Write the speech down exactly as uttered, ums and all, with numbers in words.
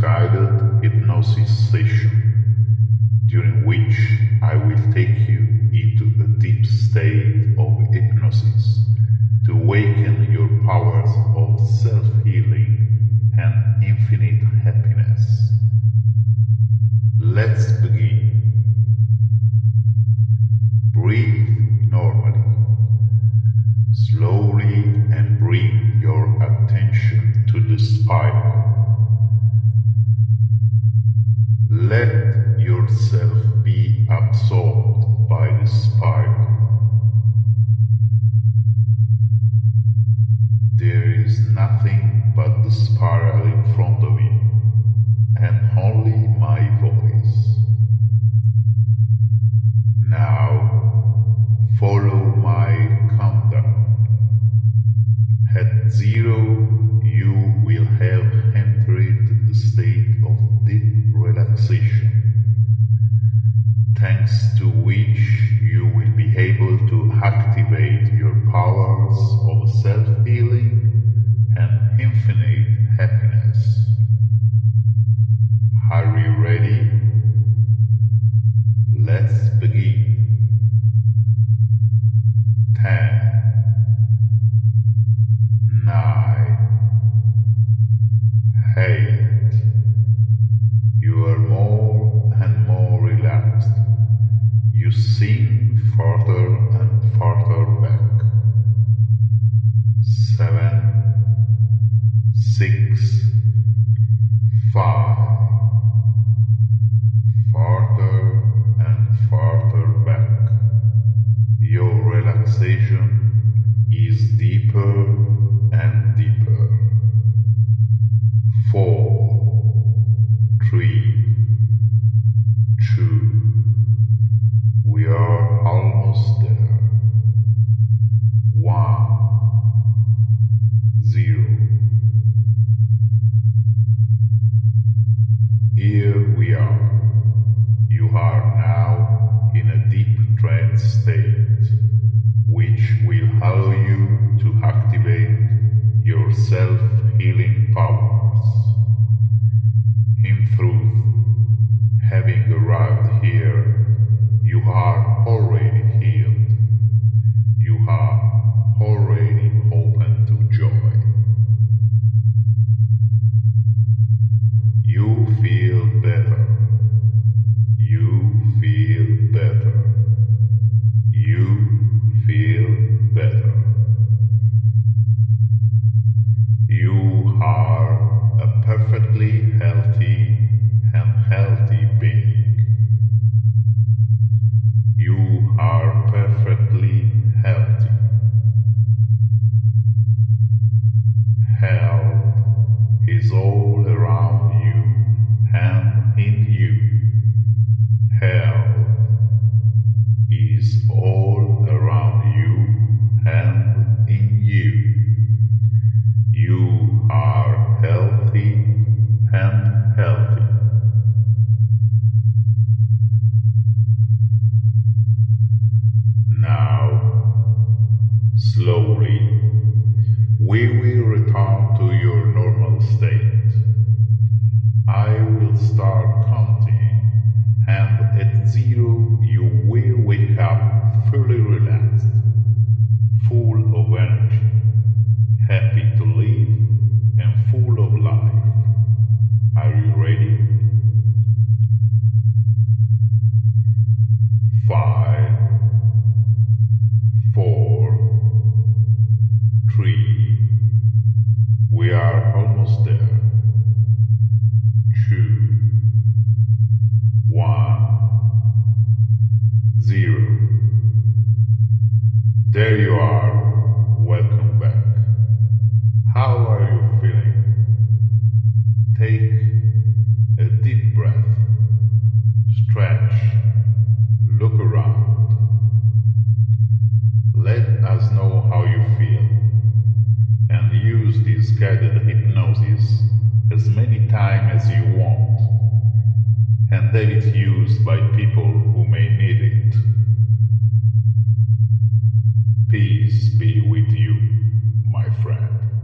guided hypnosis session, during which I will take you into a deep state of hypnosis to awaken your powers of self-healing and infinite happiness. Let's begin. Breathe normally. Slowly and bring your attention to the spine. Let yourself be absorbed by the spine. There is nothing but the spiral in front of you, and only my voice. Now, follow my countdown. At zero, you will have entered a state of deep relaxation, thanks to which you will be able to activate your powers of self-healing and infinite happiness. Are you ready? Let's begin. Ten, nine, eight. You are more and more relaxed. You sink further and further back. Seven, six, five. Farther and farther back. Your relaxation is deeper and deeper. Four, three, two. We are almost there. One, zero. Here we are. You are now in a deep trance state, which will allow you to activate your self-healing powers. In truth, having arrived here, you are already healed. You are already open to joy. You feel better. You feel better. You feel better. You are a perfectly healthy and healthy being. You are perfectly healthy. Health is all around you and in you. Health is all around you and in you. You are healthy and healthy. Now, slowly, we will return to your normal state. I will start counting. And at zero, you will wake up fully relaxed, full of energy, happy to live, and full of life. Are you ready? Five, four, three. We are almost there. Two. One, zero. There you are. Welcome back. How are you feeling? Take a deep breath. Stretch. Look around. Let us know how you feel, and use this guided hypnosis as many times as you want, and that it's used by people who may need it. Peace be with you, my friend.